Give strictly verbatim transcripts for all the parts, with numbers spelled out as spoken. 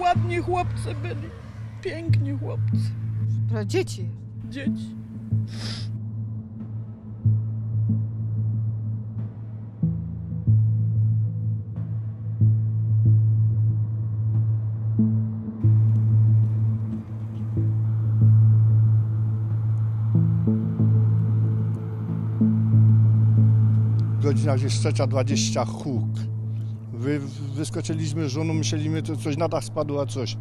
Ładni chłopcy byli, piękni chłopcy. Pra dzieci? Dzieci. Godzina dwudziesta trzecia dwadzieścia, huk. Wy, wyskoczyliśmy z żoną, myśleliśmy, to coś na dach spadło, a coś.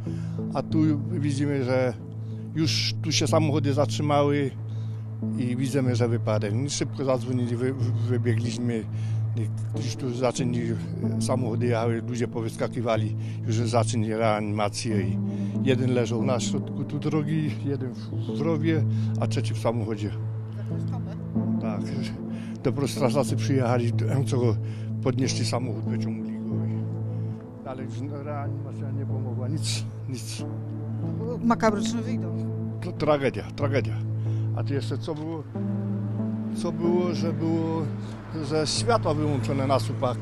A tu widzimy, że już tu się samochody zatrzymały i widzimy, że wypadek. Szybko zadzwonili, wy, wybiegliśmy. Już tu zaczęli, samochody jechały, ludzie powyskakiwali. Już zaczęli reanimację i jeden leżał na środku tu drogi, jeden w zdrowie, a trzeci w samochodzie. Tak. Dopiero strażacy przyjechali, co go podnieśli samochód, wyciągli go. Ale reanimacja nie pomogła, nic, nic. Makabryczny widok. To tragedia, tragedia. A to jeszcze co było? Co było, że było, że światła wyłączone na supak.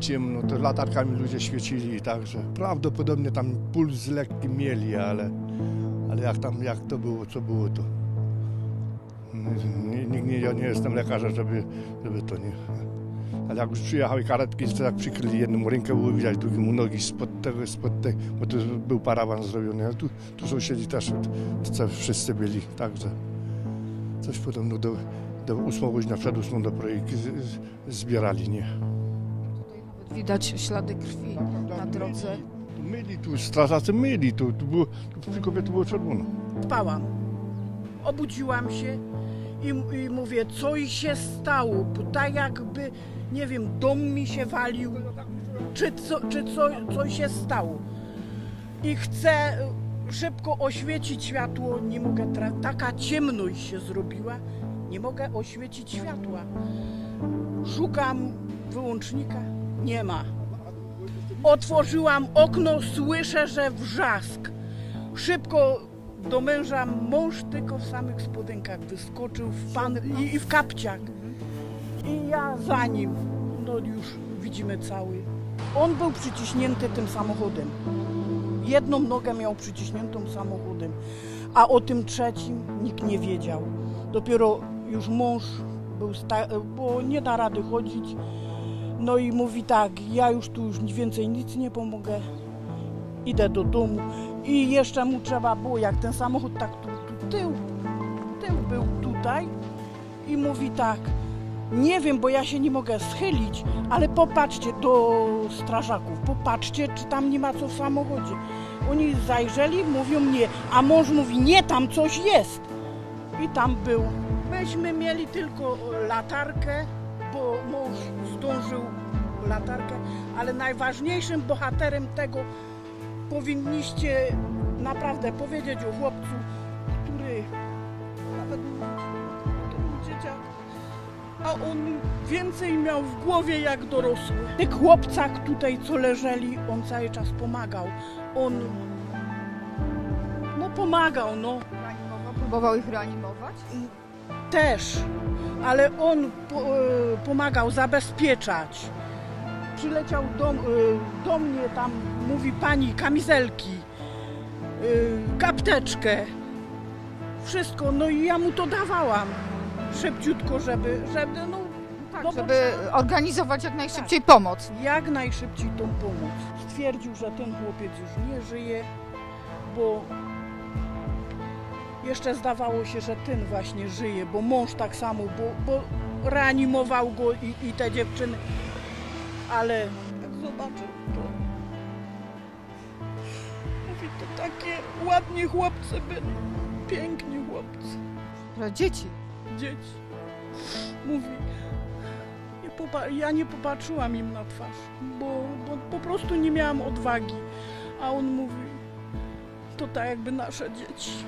Ciemno, to latarkami ludzie świecili i także. Prawdopodobnie tam puls lekki mieli, ale, ale jak tam, jak to było, co było to. Nikt nie, ja nie jestem lekarzem, żeby, żeby to nie. Ale jak już przyjechały karetki, to tak przykryli jedną rękę, było widać drugiemu nogi spod tego, spod tego, bo to był parawan zrobiony. Ale tu, tu sąsiedzi też, to wszyscy byli, także coś podobno do, do ósmą godziny, przed ósmą do projektu zbierali, nie? Tutaj nawet widać ślady krwi na drodze. Myli tu, strażacy myli tu, tu było, tu przy kobiety było czerwono. Spałam, obudziłam się. I, I mówię, co i się stało, bo tak jakby, nie wiem, dom mi się walił, czy, co, czy co, co się stało. I chcę szybko oświecić światło, nie mogę, taka ciemność się zrobiła, nie mogę oświecić światła. Szukam wyłącznika, nie ma. Otworzyłam okno, słyszę, że wrzask. Szybko do męża, mąż tylko w samych spodenkach wyskoczył w pan i, i w kapciach. I ja za nim, no już widzimy cały. On był przyciśnięty tym samochodem. Jedną nogę miał przyciśniętą samochodem, a o tym trzecim nikt nie wiedział. Dopiero już mąż był, bo nie da rady chodzić. No i mówi tak, ja już tu już więcej nic nie pomogę. Idę do domu i jeszcze mu trzeba było, jak ten samochód tak tu, tu tył, tył był tutaj i mówi tak, nie wiem, bo ja się nie mogę schylić, ale popatrzcie do strażaków, popatrzcie, czy tam nie ma co w samochodzie. Oni zajrzeli, mówią nie, a mąż mówi nie, tam coś jest. I tam był. Myśmy mieli tylko latarkę, bo mąż zdążył latarkę, ale najważniejszym bohaterem tego powinniście naprawdę powiedzieć o chłopcu, który nawet to był dzieciak, a on więcej miał w głowie jak dorosły. Tych chłopcach tutaj, co leżeli, on cały czas pomagał. On, no pomagał, no. Reanimował, próbował ich reanimować? Też, ale on po, pomagał zabezpieczać. Przyleciał do, do mnie tam, mówi pani, kamizelki, kapteczkę, wszystko, no i ja mu to dawałam szybciutko, żeby, żeby no, tak, no żeby bo... organizować jak najszybciej tak, pomoc. Jak najszybciej tą pomoc. Stwierdził, że ten chłopiec już nie żyje, bo jeszcze zdawało się, że ten właśnie żyje, bo mąż tak samo, bo, bo reanimował go i, i te dziewczyny. Ale jak zobaczył to, mówi, to takie ładni chłopcy byli, piękni chłopcy. Pra dzieci? Dzieci. Mówi, nie ja nie popatrzyłam im na twarz, bo, bo po prostu nie miałam odwagi. A on mówi, to tak jakby nasze dzieci.